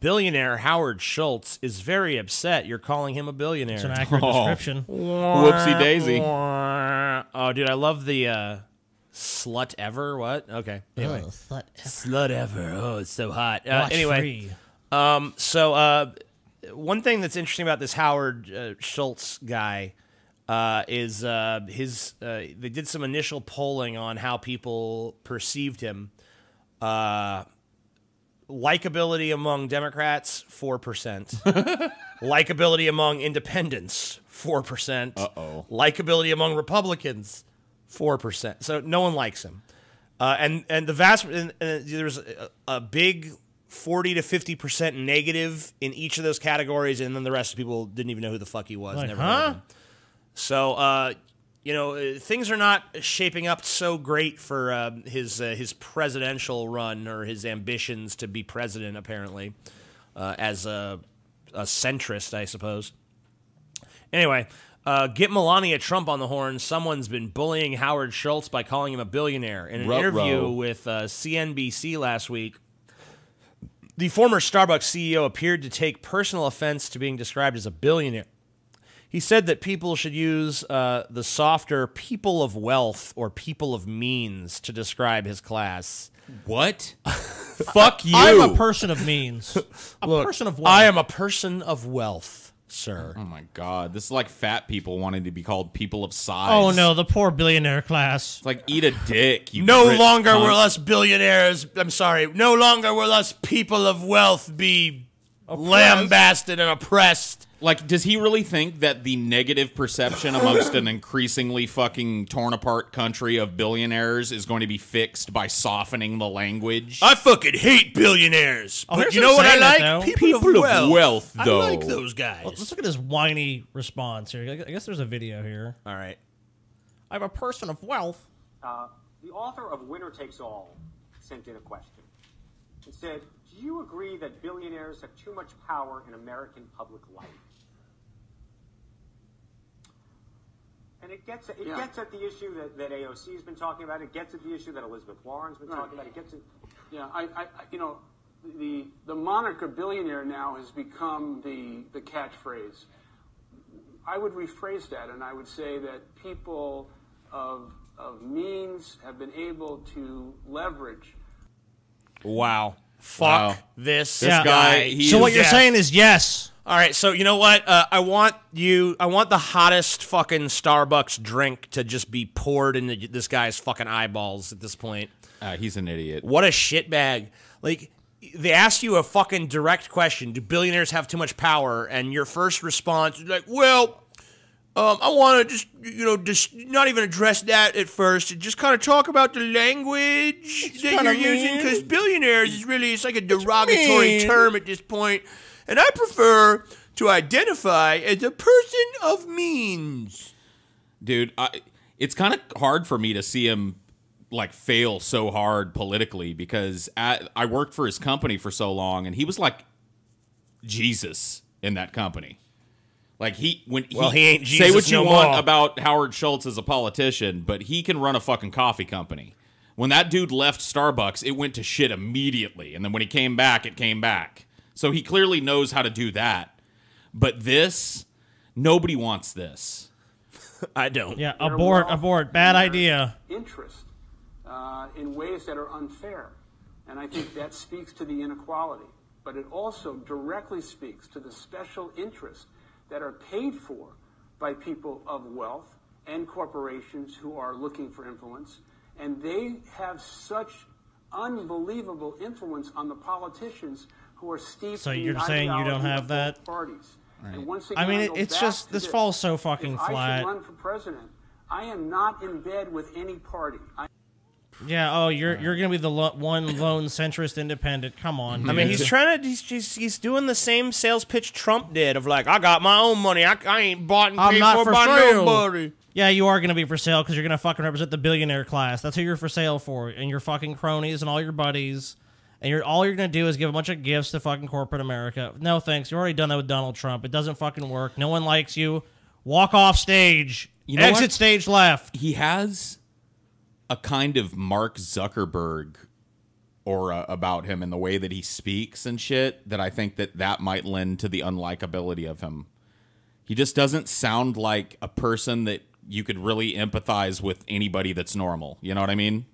Billionaire Howard Schultz is very upset you're calling him a billionaire. It's an accurate description. Whoopsie daisy. Oh, dude, I love the slut ever. What? Okay. Anyway. Oh, slut ever. Slut ever. Oh, it's so hot. Anyway. One thing that's interesting about this Howard Schultz guy is they did some initial polling on how people perceived him. Likability among Democrats, 4%. Likability among independents, 4%. Uh-oh. Likability among Republicans, 4%. So no one likes him. And the vast there's a big 40 to 50% negative in each of those categories, and then the rest of people didn't even know who the fuck he was. Like, never heard of him. So, you know, things are not shaping up so great for his presidential run or his ambitions to be president, apparently, as a centrist, I suppose. Anyway, get Melania Trump on the horn. Someone's been bullying Howard Schultz by calling him a billionaire. In an interview with CNBC last week, the former Starbucks CEO appeared to take personal offense to being described as a billionaire. He said that people should use the softer people of wealth or people of means to describe his class. What? Fuck you. I'm a person of means. Look, person of wealth. I am a person of wealth, sir. Oh, my God. This is like fat people wanting to be called people of size. Oh, no. The poor billionaire class. It's like, eat a dick. You no longer will us billionaires. I'm sorry. No longer will us people of wealth be lambasted and oppressed. Like, does he really think that the negative perception amongst an increasingly fucking torn-apart country of billionaires is going to be fixed by softening the language? I fucking hate billionaires. Oh, but you know what I like? People of wealth, though. I like those guys. Let's look at his whiny response here. I guess there's a video here. All right. I'm a person of wealth. The author of Winner Takes All sent in a question. It said, do you agree that billionaires have too much power in American public life? And it gets at the issue that AOC has been talking about. It gets at the issue that Elizabeth Warren's been talking about. It gets at... Yeah, you know, the moniker billionaire now has become the catchphrase. I would rephrase that, and I would say that people of means have been able to leverage... Wow. Fuck this guy. So what you're saying is yes. All right, so you know what? I want the hottest fucking Starbucks drink to just be poured into this guy's fucking eyeballs at this point. He's an idiot. What a shitbag. Like, they ask you a fucking direct question. Do billionaires have too much power? And your first response is like, well... I want to just, you know, just not even address that at first and just kind of talk about the language that you're using, because billionaires is really, it's like a derogatory term at this point, and I prefer to identify as a person of means. Dude, it's kind of hard for me to see him, like, fail so hard politically, because I worked for his company for so long, and he was like Jesus in that company. Like, he ain't Jesus. Say what you want about Howard Schultz as a politician, but he can run a fucking coffee company. When that dude left Starbucks, it went to shit immediately, and then when he came back, it came back. So he clearly knows how to do that. But this, nobody wants this. I don't. Yeah, abort, bad idea. Interest in ways that are unfair, and I think that speaks to the inequality, but it also directly speaks to the special interest that are paid for by people of wealth and corporations who are looking for influence, and they have such unbelievable influence on the politicians who are steeped. So you're saying you don't have that? Parties. Right. And once again, I mean, it's just this falls so fucking flat. I should run for president. I am not in bed with any party. Yeah. Oh, you're gonna be the lone centrist independent. Come on. I mean, he's trying to he's doing the same sales pitch Trump did of like, I got my own money. I ain't bought and paid for by nobody. Yeah, you are gonna be for sale because you're gonna fucking represent the billionaire class. That's who you're for sale for, and your fucking cronies and all your buddies. And all you're gonna do is give a bunch of gifts to fucking corporate America. No thanks. You've already done that with Donald Trump. It doesn't fucking work. No one likes you. Walk off stage. You know Exit stage left. He has a kind of Mark Zuckerberg aura about him and the way that he speaks and shit, that I think that that might lend to the unlikability of him. He just doesn't sound like a person that you could really empathize with anybody that's normal. You know what I mean?